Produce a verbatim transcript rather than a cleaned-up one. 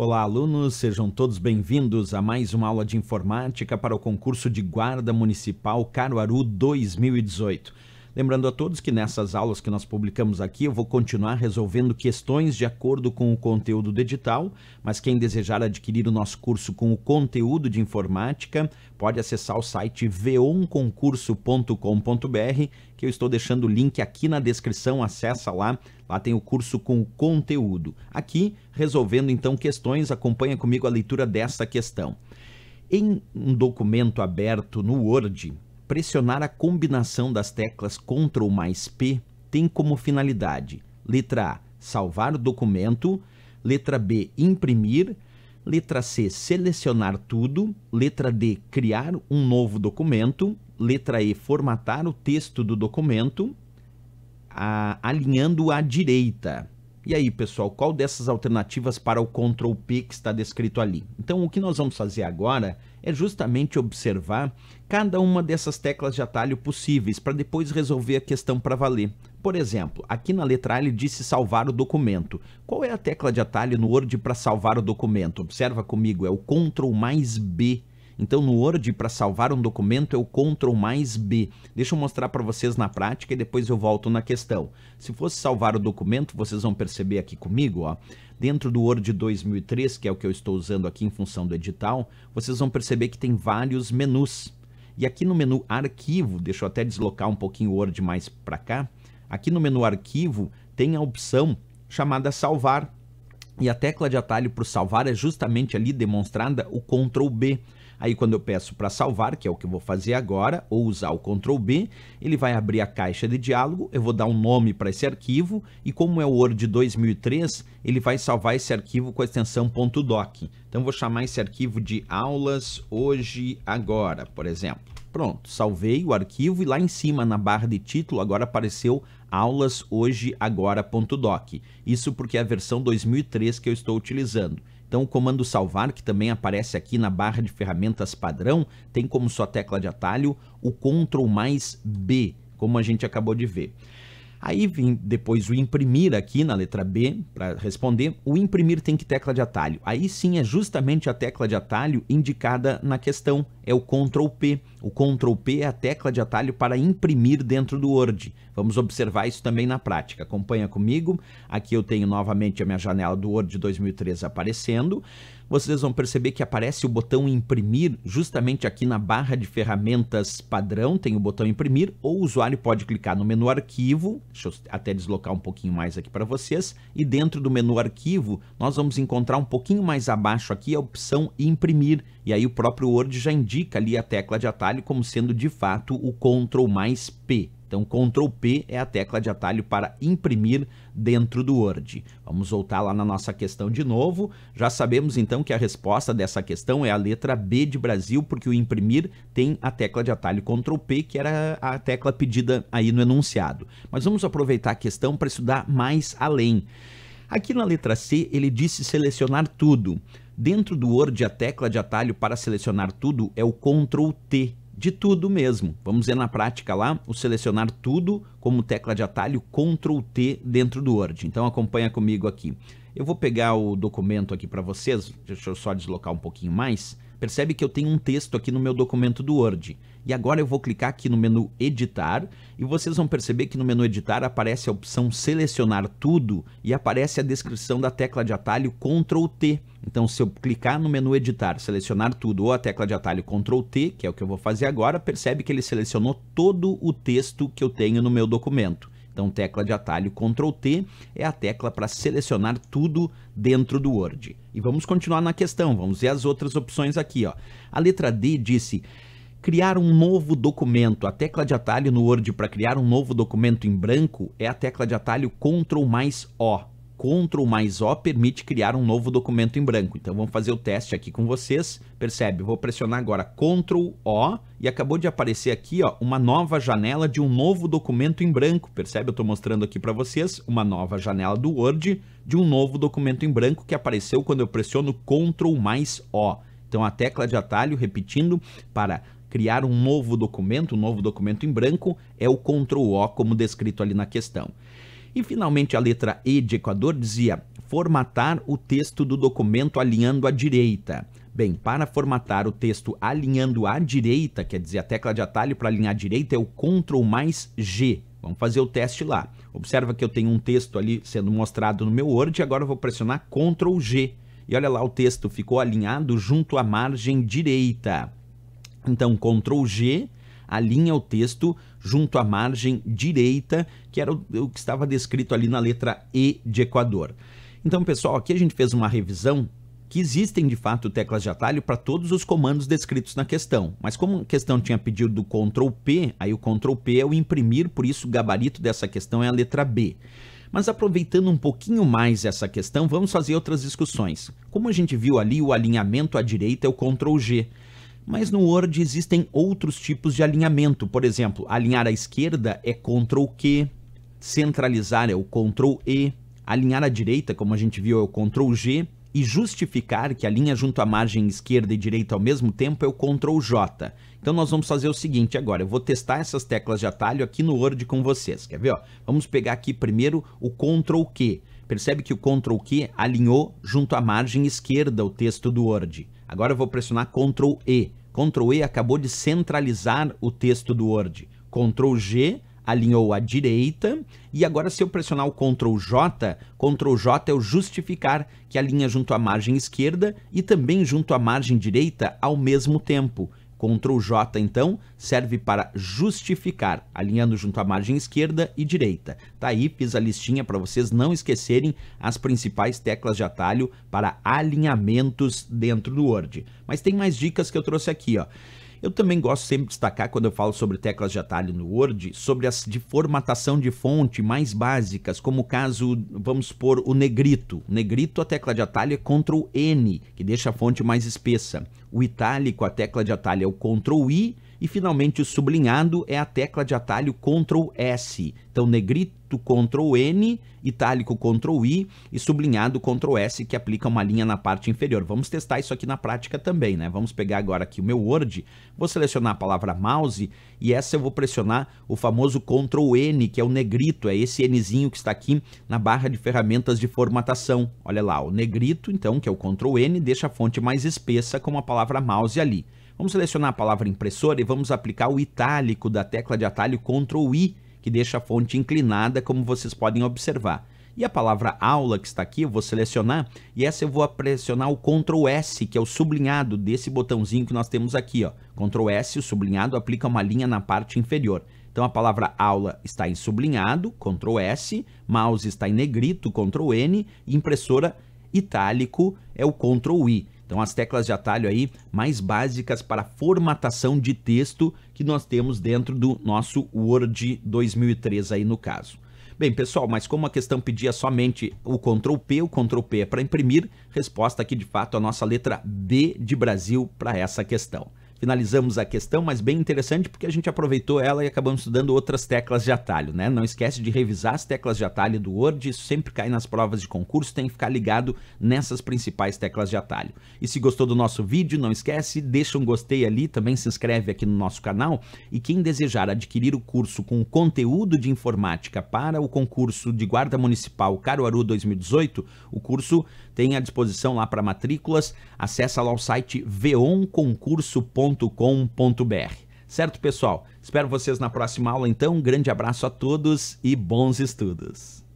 Olá, alunos, sejam todos bem-vindos a mais uma aula de informática para o concurso de Guarda Municipal Caruaru dois mil e dezoito. Lembrando a todos que nessas aulas que nós publicamos aqui, eu vou continuar resolvendo questões de acordo com o conteúdo do edital, mas quem desejar adquirir o nosso curso com o conteúdo de informática, pode acessar o site veon concurso ponto com ponto br, que eu estou deixando o link aqui na descrição, acessa lá. Lá tem o curso com o conteúdo. Aqui, resolvendo então questões, acompanha comigo a leitura desta questão. Em um documento aberto no Word, pressionar a combinação das teclas Ctrl mais P tem como finalidade: letra A, salvar o documento, letra B, imprimir, letra C, selecionar tudo, letra D, criar um novo documento, letra E, formatar o texto do documento, A, alinhando à direita. E aí, pessoal, qual dessas alternativas para o Ctrl P que está descrito ali? Então, o que nós vamos fazer agora é justamente observar cada uma dessas teclas de atalho possíveis para depois resolver a questão para valer. Por exemplo, aqui na letra A ele disse salvar o documento. Qual é a tecla de atalho no Word para salvar o documento? Observa comigo, é o Ctrl mais B. Então, no Word, para salvar um documento, é o Ctrl mais B. Deixa eu mostrar para vocês na prática e depois eu volto na questão. Se fosse salvar o documento, vocês vão perceber aqui comigo, ó, dentro do Word dois mil e três, que é o que eu estou usando aqui em função do edital, vocês vão perceber que tem vários menus. E aqui no menu Arquivo, deixa eu até deslocar um pouquinho o Word mais para cá, aqui no menu Arquivo tem a opção chamada Salvar. E a tecla de atalho para salvar é justamente ali demonstrada o Ctrl B. Aí quando eu peço para salvar, que é o que eu vou fazer agora, ou usar o Ctrl B, ele vai abrir a caixa de diálogo, eu vou dar um nome para esse arquivo, e como é o Word dois mil e três, ele vai salvar esse arquivo com a extensão .doc. Então eu vou chamar esse arquivo de aulas hoje agora, por exemplo. Pronto, salvei o arquivo e lá em cima na barra de título agora apareceu aulas hoje agora.doc. Isso porque é a versão dois mil e três que eu estou utilizando. Então, o comando salvar, que também aparece aqui na barra de ferramentas padrão, tem como sua tecla de atalho o Ctrl mais B, como a gente acabou de ver. Aí vem depois o imprimir aqui na letra B, para responder, o imprimir tem que tecla de atalho? Aí sim é justamente a tecla de atalho indicada na questão, é o Ctrl P. O Ctrl P é a tecla de atalho para imprimir dentro do Word. Vamos observar isso também na prática, acompanha comigo. Aqui eu tenho novamente a minha janela do Word dois mil e três aparecendo. Vocês vão perceber que aparece o botão imprimir justamente aqui na barra de ferramentas padrão, tem o botão imprimir, ou o usuário pode clicar no menu arquivo, deixa eu até deslocar um pouquinho mais aqui para vocês, e dentro do menu arquivo nós vamos encontrar um pouquinho mais abaixo aqui a opção imprimir, e aí o próprio Word já indica ali a tecla de atalho como sendo de fato o Ctrl mais P. Então, Ctrl P é a tecla de atalho para imprimir dentro do Word. Vamos voltar lá na nossa questão de novo. Já sabemos, então, que a resposta dessa questão é a letra B de Brasil, porque o imprimir tem a tecla de atalho Ctrl P, que era a tecla pedida aí no enunciado. Mas vamos aproveitar a questão para estudar mais além. Aqui na letra C, ele disse selecionar tudo. Dentro do Word, a tecla de atalho para selecionar tudo é o Ctrl T. De tudo mesmo. Vamos ver na prática lá o selecionar tudo como tecla de atalho Ctrl T dentro do Word. Então acompanha comigo aqui. Eu vou pegar o documento aqui para vocês, deixa eu só deslocar um pouquinho mais. Percebe que eu tenho um texto aqui no meu documento do Word. E agora eu vou clicar aqui no menu editar e vocês vão perceber que no menu editar aparece a opção selecionar tudo e aparece a descrição da tecla de atalho Ctrl T. Então se eu clicar no menu editar, selecionar tudo ou a tecla de atalho Ctrl T, que é o que eu vou fazer agora, percebe que ele selecionou todo o texto que eu tenho no meu documento. Então tecla de atalho Ctrl T é a tecla para selecionar tudo dentro do Word. E vamos continuar na questão, vamos ver as outras opções aqui, ó. A letra D disse criar um novo documento. A tecla de atalho no Word para criar um novo documento em branco é a tecla de atalho Ctrl mais O. Ctrl mais O permite criar um novo documento em branco. Então vamos fazer o teste aqui com vocês. Percebe? Vou pressionar agora Ctrl O e acabou de aparecer aqui, ó, uma nova janela de um novo documento em branco. Percebe? Eu estou mostrando aqui para vocês uma nova janela do Word de um novo documento em branco que apareceu quando eu pressiono Ctrl mais O. Então a tecla de atalho, repetindo, para criar um novo documento, um novo documento em branco, é o Ctrl O como descrito ali na questão. E finalmente a letra E de Equador dizia formatar o texto do documento alinhando à direita. Bem, para formatar o texto alinhando à direita, quer dizer, a tecla de atalho para alinhar à direita é o Ctrl mais G. Vamos fazer o teste lá. Observa que eu tenho um texto ali sendo mostrado no meu Word e agora eu vou pressionar Ctrl G. E olha lá, o texto ficou alinhado junto à margem direita. Então, Ctrl G alinha o texto junto à margem direita, que era o que estava descrito ali na letra E de Equador. Então, pessoal, aqui a gente fez uma revisão que existem, de fato, teclas de atalho para todos os comandos descritos na questão. Mas como a questão tinha pedido do Ctrl P, aí o Ctrl P é o imprimir, por isso o gabarito dessa questão é a letra B. Mas aproveitando um pouquinho mais essa questão, vamos fazer outras discussões. Como a gente viu ali, o alinhamento à direita é o Ctrl G. Mas no Word existem outros tipos de alinhamento. Por exemplo, alinhar à esquerda é Ctrl Q, centralizar é o Ctrl E, alinhar à direita, como a gente viu, é o Ctrl G, e justificar, que alinha junto à margem esquerda e direita ao mesmo tempo, é o Ctrl J. Então nós vamos fazer o seguinte agora, eu vou testar essas teclas de atalho aqui no Word com vocês, quer ver? Ó? Vamos pegar aqui primeiro o Ctrl Q, percebe que o Ctrl Q alinhou junto à margem esquerda o texto do Word. Agora eu vou pressionar Ctrl E, Ctrl E acabou de centralizar o texto do Word, Ctrl G alinhou à direita, e agora se eu pressionar o Ctrl J, Ctrl J é o justificar, que alinha junto à margem esquerda e também junto à margem direita ao mesmo tempo. Ctrl J, então, serve para justificar, alinhando junto à margem esquerda e direita. Tá aí, fiz a listinha para vocês não esquecerem as principais teclas de atalho para alinhamentos dentro do Word. Mas tem mais dicas que eu trouxe aqui, ó. Eu também gosto sempre de destacar, quando eu falo sobre teclas de atalho no Word, sobre as de formatação de fonte mais básicas, como o caso, vamos supor, o negrito. O negrito, a tecla de atalho é Ctrl N, que deixa a fonte mais espessa. O itálico, a tecla de atalho é o Ctrl I. E, finalmente, o sublinhado é a tecla de atalho Ctrl S. Então, negrito Ctrl N, itálico Ctrl I e sublinhado Ctrl S, que aplica uma linha na parte inferior. Vamos testar isso aqui na prática também, né? Vamos pegar agora aqui o meu Word, vou selecionar a palavra mouse e essa eu vou pressionar o famoso Ctrl N, que é o negrito, é esse Nzinho que está aqui na barra de ferramentas de formatação. Olha lá, o negrito, então, que é o Ctrl N, deixa a fonte mais espessa como a palavra mouse ali. Vamos selecionar a palavra impressora e vamos aplicar o itálico da tecla de atalho Ctrl I, que deixa a fonte inclinada, como vocês podem observar. E a palavra aula, que está aqui, eu vou selecionar, e essa eu vou pressionar o Ctrl S, que é o sublinhado desse botãozinho que nós temos aqui, ó. Ctrl S, o sublinhado, aplica uma linha na parte inferior. Então a palavra aula está em sublinhado, Ctrl S, mouse está em negrito, Ctrl N, e impressora itálico é o Ctrl I. Então, as teclas de atalho aí mais básicas para formatação de texto que nós temos dentro do nosso Word dois mil e treze aí no caso. Bem, pessoal, mas como a questão pedia somente o Ctrl P, o Ctrl P é para imprimir, resposta aqui de fato a nossa letra B de Brasil para essa questão. Finalizamos a questão, mas bem interessante porque a gente aproveitou ela e acabamos estudando outras teclas de atalho, né? Não esquece de revisar as teclas de atalho do Word, isso sempre cai nas provas de concurso, tem que ficar ligado nessas principais teclas de atalho. E se gostou do nosso vídeo, não esquece, deixa um gostei ali, também se inscreve aqui no nosso canal, e quem desejar adquirir o curso com conteúdo de informática para o concurso de Guarda Municipal Caruaru dois mil e dezoito, o curso tem à disposição lá para matrículas, acessa lá o site veon concurso ponto com ponto br. Certo, pessoal? Espero vocês na próxima aula, então. Um grande abraço a todos e bons estudos!